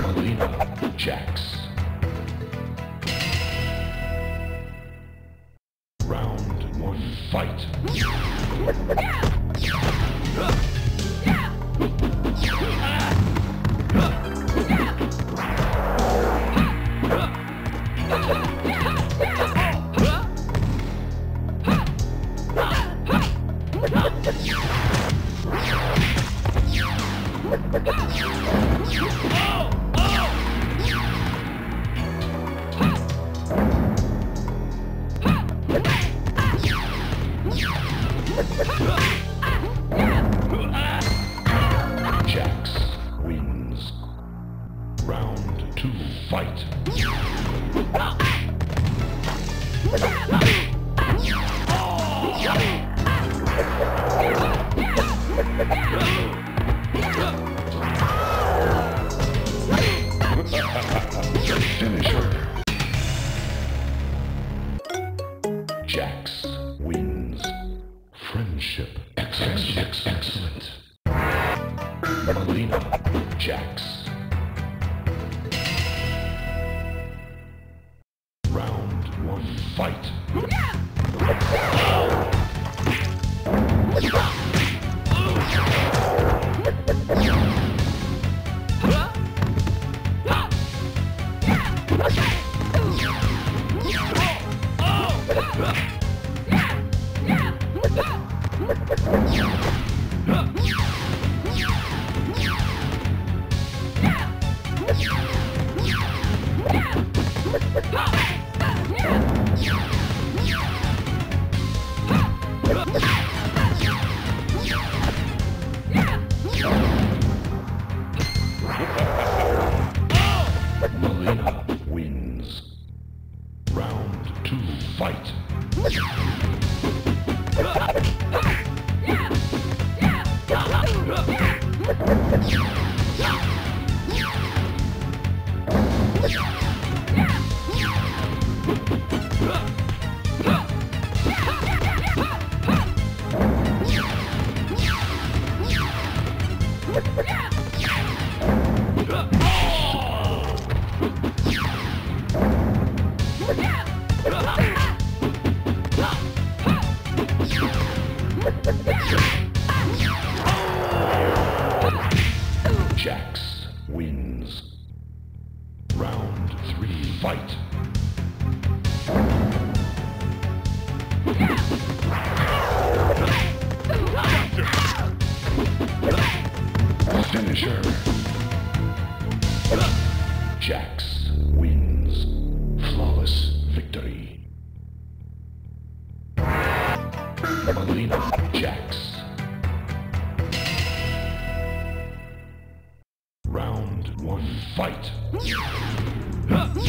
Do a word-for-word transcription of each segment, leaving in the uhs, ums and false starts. Carolina Jacks. Round one, fight. Jacks wins. Round two, fight. Finisher. Jacks wins. Friendship. Excellent. Friendship. Excellent. Carolina Jacks. Round one, fight. Melina wins. Round two, fight. Jacks wins. Round three, fight. Finisher. Jacks wins. Flawless victory. Carolina Jacks. Round one, fight. Jacks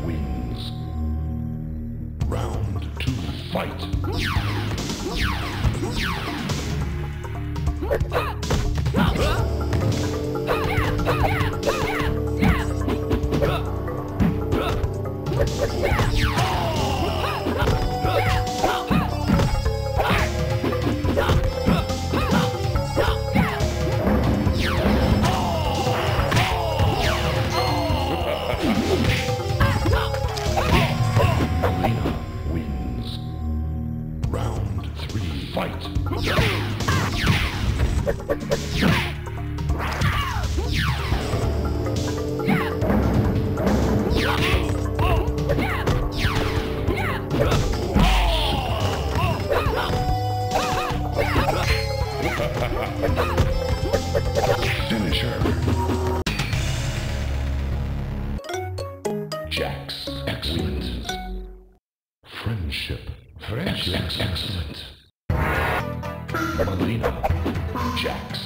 wins. Round two, fight. Finisher. Jax. Excellent. Friendship. Friendship. Ex excellent. Molina. Jax.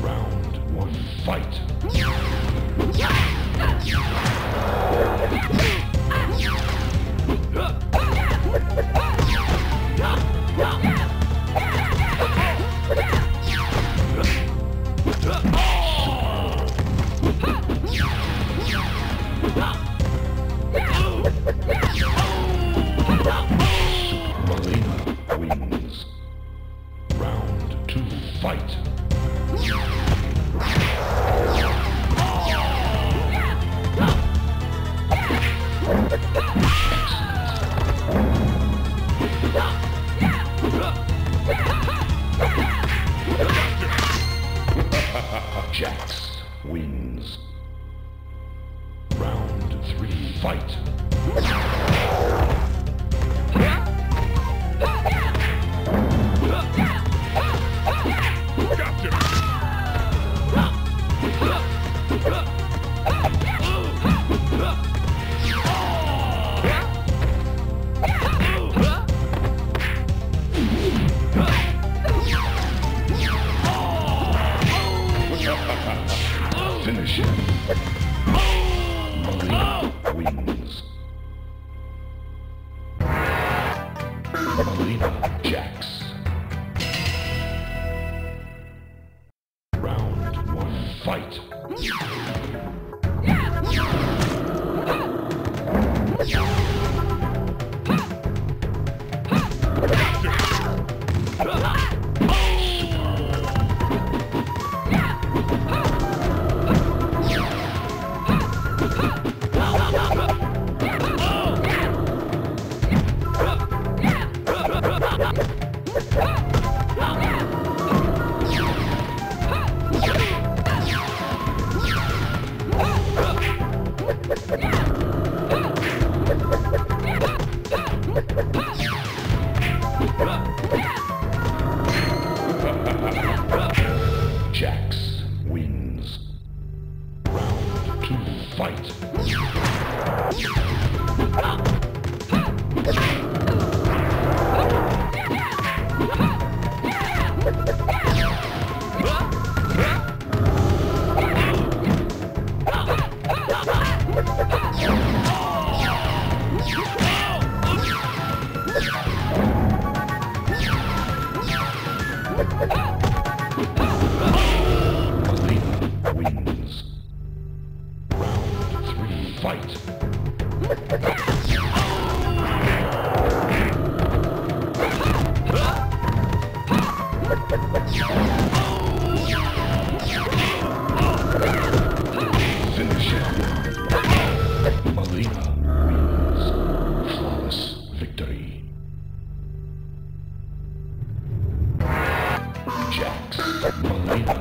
Round one. Fight. Jax wins. Round three, fight. Finish him. Molina wins. Molina Jax. Round one, fight. Jax wins. Round two, fight. Jax, Molina.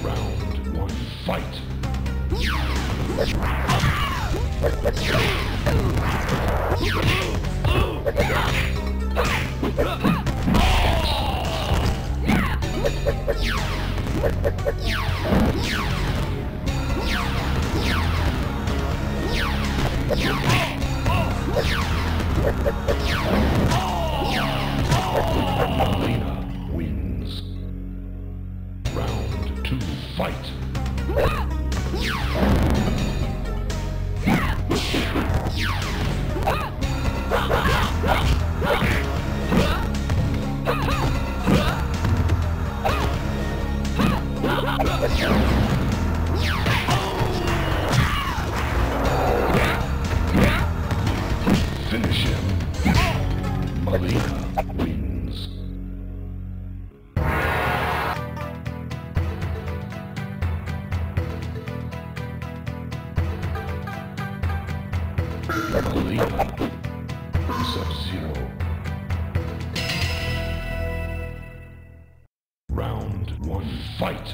Round one, fight. Molina wins. Round two, fight. Finish him. Molina wins. Molina, Sub-Zero. Round one, fight.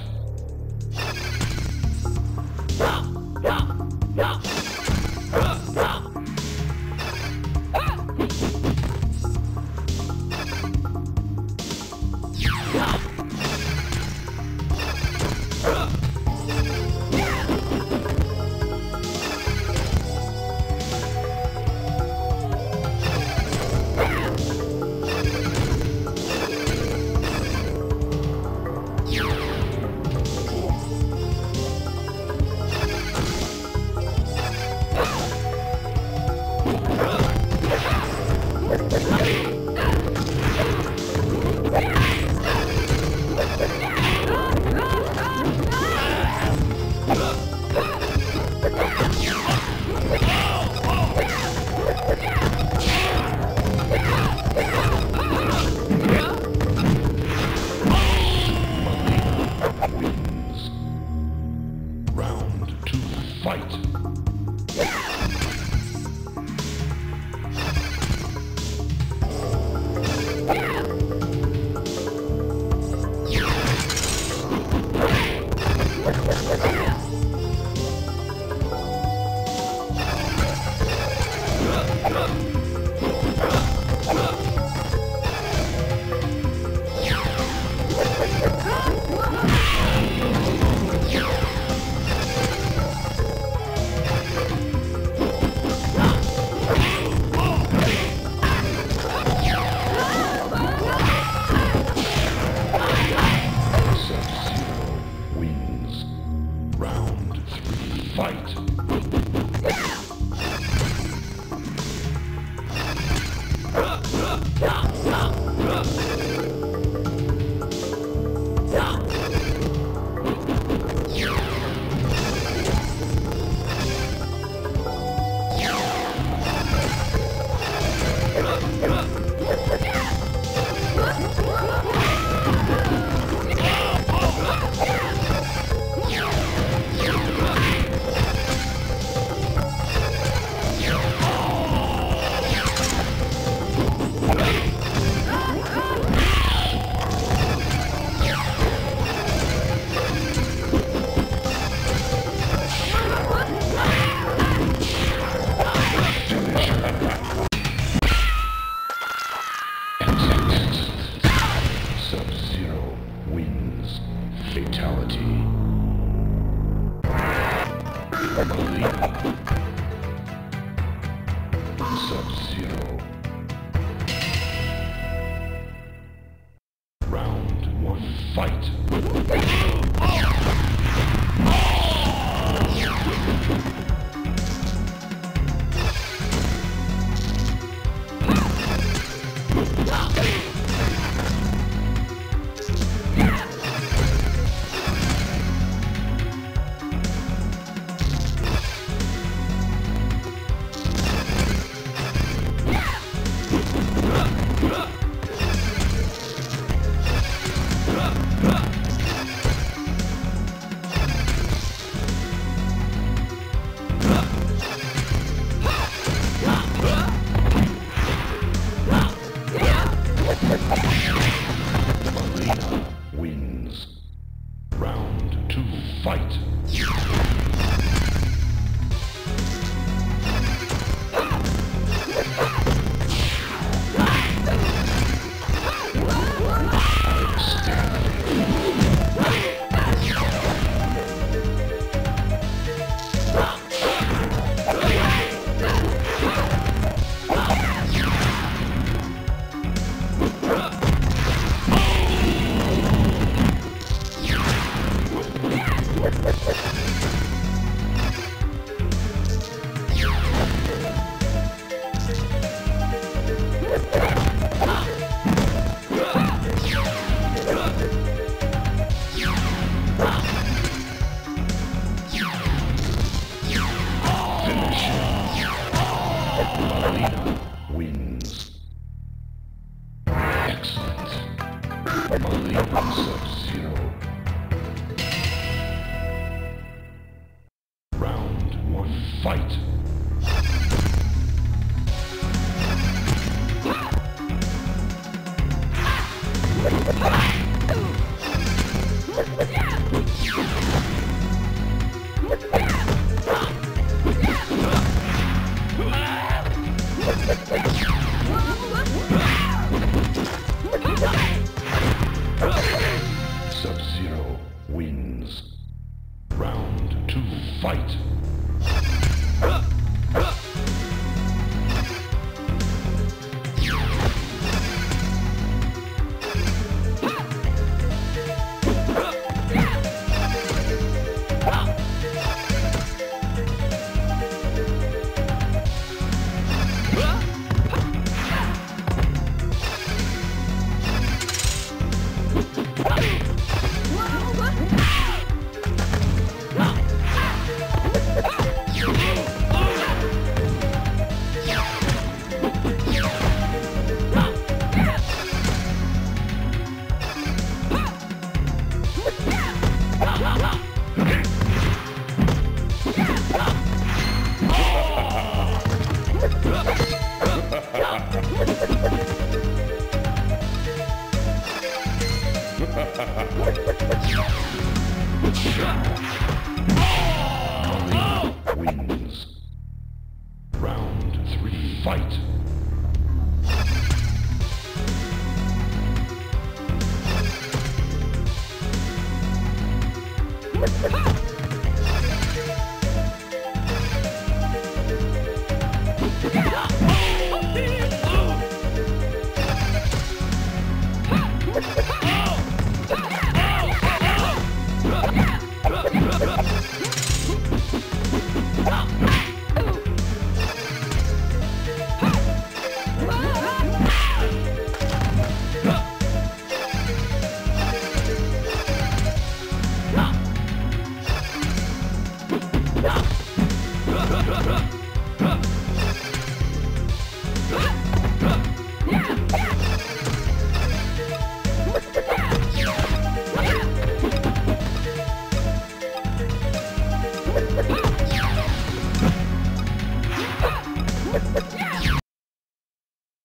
Fight!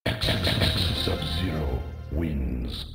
X X X Sub-Zero wins.